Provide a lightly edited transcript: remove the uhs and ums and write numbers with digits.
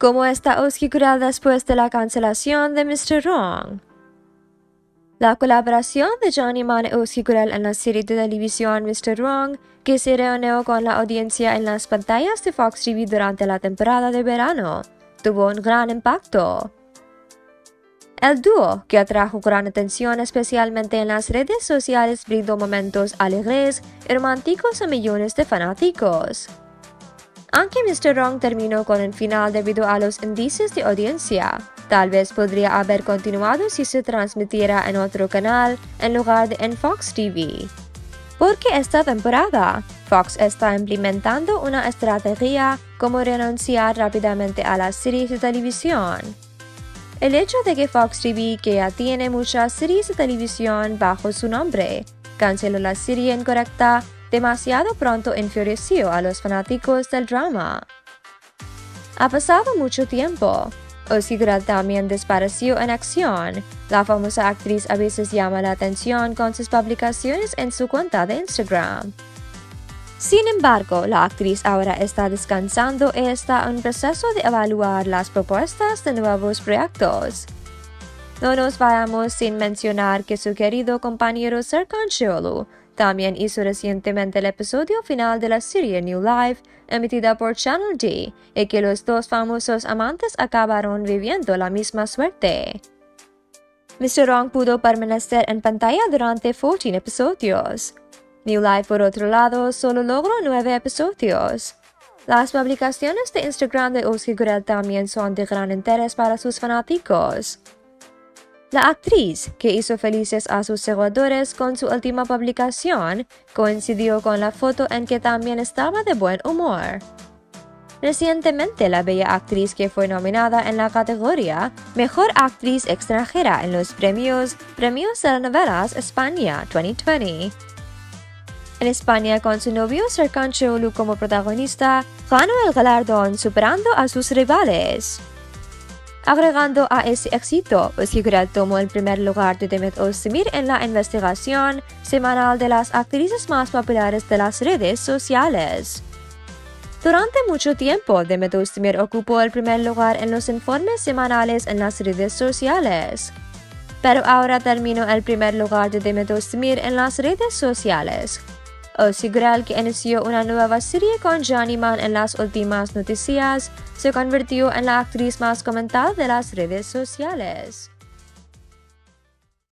¿Cómo está Özge Gürel después de la cancelación de Mr. Wrong? La colaboración de Can Yaman y Özge Gürel en la serie de televisión Mr. Wrong, que se reunió con la audiencia en las pantallas de Fox TV durante la temporada de verano, tuvo un gran impacto. El dúo, que atrajo gran atención especialmente en las redes sociales, brindó momentos alegres y románticos a millones de fanáticos. Aunque Mr. Wrong terminó con el final debido a los índices de audiencia, tal vez podría haber continuado si se transmitiera en otro canal en lugar de en Fox TV. Porque esta temporada, Fox está implementando una estrategia como renunciar rápidamente a las series de televisión. El hecho de que Fox TV, que ya tiene muchas series de televisión bajo su nombre, canceló la serie incorrecta demasiado pronto enfureció a los fanáticos del drama. Ha pasado mucho tiempo. Özge Gürel también desapareció en acción. La famosa actriz a veces llama la atención con sus publicaciones en su cuenta de Instagram. Sin embargo, la actriz ahora está descansando y está en proceso de evaluar las propuestas de nuevos proyectos. No nos vayamos sin mencionar que su querido compañero Serkan Çiçek también hizo recientemente el episodio final de la serie New Life, emitida por Channel D, y que los dos famosos amantes acabaron viviendo la misma suerte. Mr. Wrong pudo permanecer en pantalla durante 14 episodios. New Life, por otro lado, solo logró 9 episodios. Las publicaciones de Instagram de Özge Gürel también son de gran interés para sus fanáticos. La actriz, que hizo felices a sus seguidores con su última publicación, coincidió con la foto en que también estaba de buen humor. Recientemente, la bella actriz que fue nominada en la categoría Mejor Actriz Extranjera en los Premios de la Novelas España 2020. En España, con su novio Serkan Çiçek como protagonista, ganó el galardón superando a sus rivales. Agregando a ese éxito, Özge Gürel tomó el primer lugar de Demet Özdemir en la investigación semanal de las actrices más populares de las redes sociales. Durante mucho tiempo, Demet Özdemir ocupó el primer lugar en los informes semanales en las redes sociales. Pero ahora terminó el primer lugar de Demet Özdemir en las redes sociales. Özge Gürel, que inició una nueva serie con Can Yaman en las últimas noticias, se convirtió en la actriz más comentada de las redes sociales.